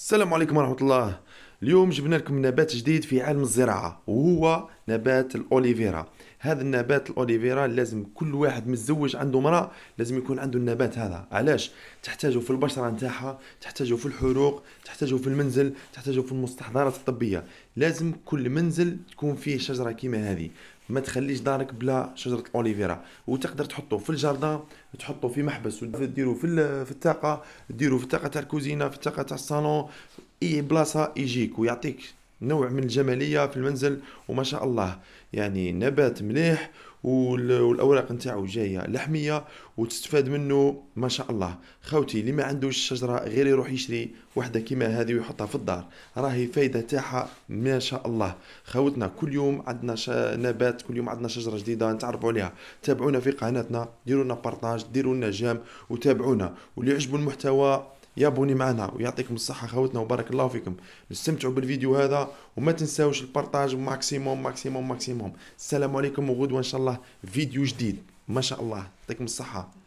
السلام عليكم ورحمة الله. اليوم جبنا لكم نبات جديد في عالم الزراعة وهو نبات الأوليفيرا. هذا النبات الأوليفيرا لازم كل واحد متزوج عنده امرأة لازم يكون عنده النبات هذا. علاش؟ تحتاجه في البشرة نتاعها، تحتاجه في الحروق، تحتاجه في المنزل، تحتاجه في المستحضرات الطبية. لازم كل منزل تكون فيه شجرة كيما هذه، ما تخليش دارك بلا شجرة الأوليفيرا. وتقدر تحطه في الجاردان، تحطه في محبس، وديرو في الطاقة، ديرو في الطاقة تاع الكوزينة، في الطاقة تاع الصالون، اي بلاصة يجيك ويعطيك نوع من الجمالية في المنزل. وما شاء الله يعني نبات مليح والأوراق نتاعو جاية لحمية وتستفاد منه ما شاء الله. خاوتي اللي ما عندوش شجرة غير يروح يشري وحدة كيما هذه ويحطها في الدار، راهي فايدة تاعها ما شاء الله. خاوتنا كل يوم عندنا نبات، كل يوم عندنا شجرة جديدة نتعرفوا عليها. تابعونا في قناتنا، ديروا لنا بارطاج، ديروا لنا جام وتابعونا، واللي يعجبوا المحتوى يابوني معنا. ويعطيكم الصحة خوتنا وبارك الله فيكم. نستمتعوا بالفيديو هذا وما تنساوش البارطاج ماكسيموم. السلام عليكم وغدوة إن شاء الله فيديو جديد ما شاء الله. يعطيكم الصحة.